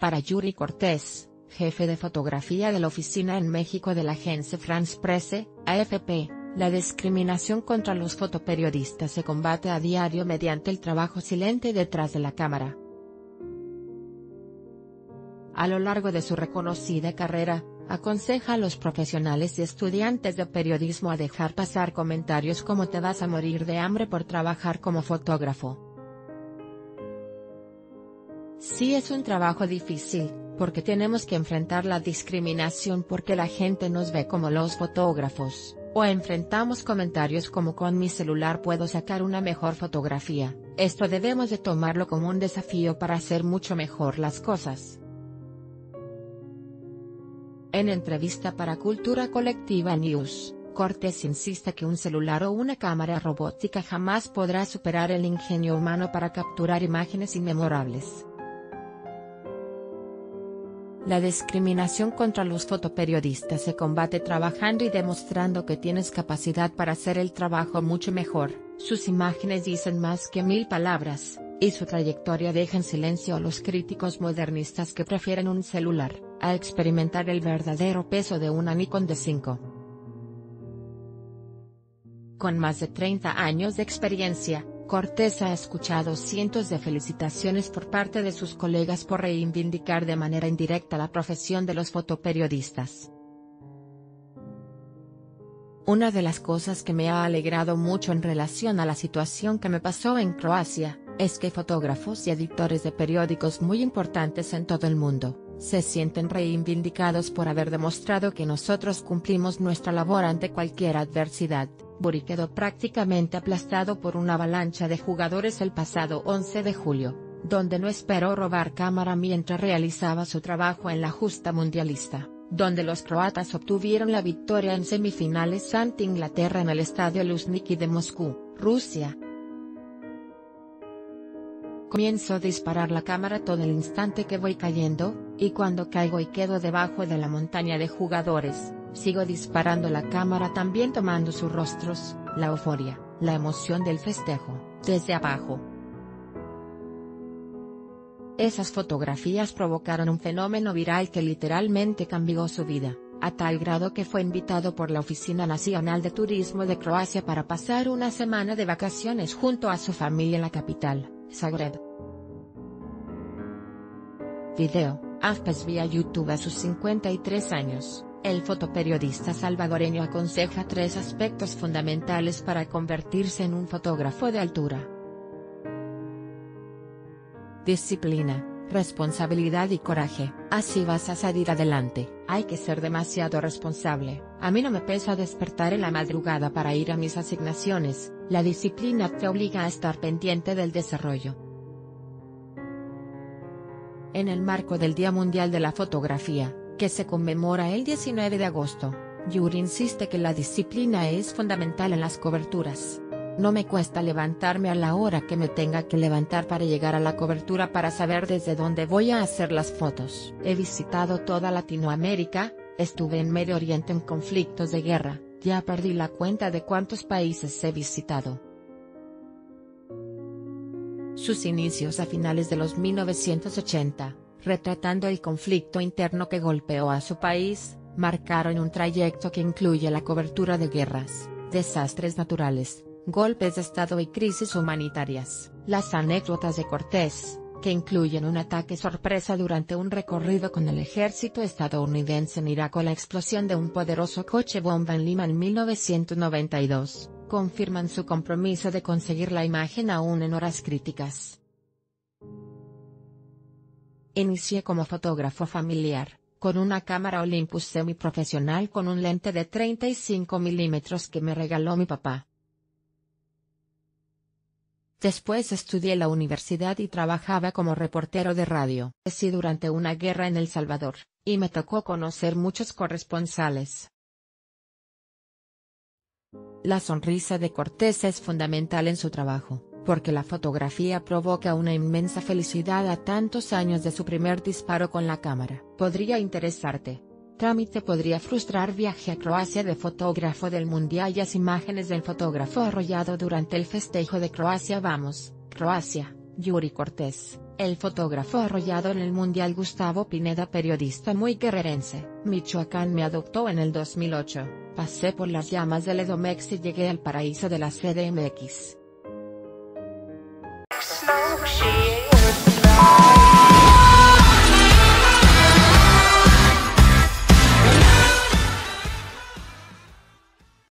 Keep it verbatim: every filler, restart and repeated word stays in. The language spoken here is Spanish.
Para Yuri Cortez, jefe de fotografía de la oficina en México de la Agence France-Presse, A F P, la discriminación contra los fotoperiodistas se combate a diario mediante el trabajo silente detrás de la cámara. A lo largo de su reconocida carrera, aconseja a los profesionales y estudiantes de periodismo a dejar pasar comentarios como "te vas a morir de hambre por trabajar como fotógrafo". Sí es un trabajo difícil, porque tenemos que enfrentar la discriminación porque la gente nos ve como los fotógrafos, o enfrentamos comentarios como "con mi celular puedo sacar una mejor fotografía". Esto debemos de tomarlo como un desafío para hacer mucho mejor las cosas. En entrevista para Cultura Colectiva News, Cortez insiste que un celular o una cámara robótica jamás podrá superar el ingenio humano para capturar imágenes inmemorables. La discriminación contra los fotoperiodistas se combate trabajando y demostrando que tienes capacidad para hacer el trabajo mucho mejor. Sus imágenes dicen más que mil palabras, y su trayectoria deja en silencio a los críticos modernistas que prefieren un celular a experimentar el verdadero peso de una Nikon D cinco. Con más de treinta años de experiencia, Cortez ha escuchado cientos de felicitaciones por parte de sus colegas por reivindicar de manera indirecta la profesión de los fotoperiodistas. "Una de las cosas que me ha alegrado mucho en relación a la situación que me pasó en Croacia, es que fotógrafos y editores de periódicos muy importantes en todo el mundo, se sienten reivindicados por haber demostrado que nosotros cumplimos nuestra labor ante cualquier adversidad". Yuri quedó prácticamente aplastado por una avalancha de jugadores el pasado once de julio, donde no esperó robar cámara mientras realizaba su trabajo en la justa mundialista, donde los croatas obtuvieron la victoria en semifinales ante Inglaterra en el Estadio Luzhniki de Moscú, Rusia. "Comienzo a disparar la cámara todo el instante que voy cayendo, y cuando caigo y quedo debajo de la montaña de jugadores, sigo disparando la cámara también tomando sus rostros, la euforia, la emoción del festejo, desde abajo". Esas fotografías provocaron un fenómeno viral que literalmente cambió su vida, a tal grado que fue invitado por la Oficina Nacional de Turismo de Croacia para pasar una semana de vacaciones junto a su familia en la capital, Zagreb. Video, A F P E S vía YouTube. A sus cincuenta y tres años, el fotoperiodista salvadoreño aconseja tres aspectos fundamentales para convertirse en un fotógrafo de altura: disciplina, responsabilidad y coraje. Así vas a salir adelante. Hay que ser demasiado responsable. A mí no me pesa despertar en la madrugada para ir a mis asignaciones. La disciplina te obliga a estar pendiente del desarrollo. En el marco del Día Mundial de la Fotografía, que se conmemora el diecinueve de agosto, Yuri insiste que la disciplina es fundamental en las coberturas. "No me cuesta levantarme a la hora que me tenga que levantar para llegar a la cobertura para saber desde dónde voy a hacer las fotos. He visitado toda Latinoamérica, estuve en Medio Oriente en conflictos de guerra, ya perdí la cuenta de cuántos países he visitado". Sus inicios a finales de los mil novecientos ochenta, retratando el conflicto interno que golpeó a su país, marcaron un trayecto que incluye la cobertura de guerras, desastres naturales, golpes de Estado y crisis humanitarias. Las anécdotas de Cortez, que incluyen un ataque sorpresa durante un recorrido con el ejército estadounidense en Irak o la explosión de un poderoso coche bomba en Lima en mil novecientos noventa y dos. Confirman su compromiso de conseguir la imagen aún en horas críticas. "Inicié como fotógrafo familiar, con una cámara Olimpus semiprofesional con un lente de treinta y cinco milímetros que me regaló mi papá. Después estudié en la universidad y trabajaba como reportero de radio. Estuve durante una guerra en El Salvador, y me tocó conocer muchos corresponsales". La sonrisa de Cortez es fundamental en su trabajo, porque la fotografía provoca una inmensa felicidad a tantos años de su primer disparo con la cámara. Podría interesarte. Trámite podría frustrar. Viaje a Croacia de fotógrafo del mundial y las imágenes del fotógrafo arrollado durante el festejo de Croacia. Vamos, Croacia. Yuri Cortez, El fotógrafo arrollado en el Mundial Gustavo Pineda, periodista muy guerrerense. Michoacán me adoptó en el dos mil ocho, pasé por las llamas del Edomex y llegué al paraíso de la C D M X.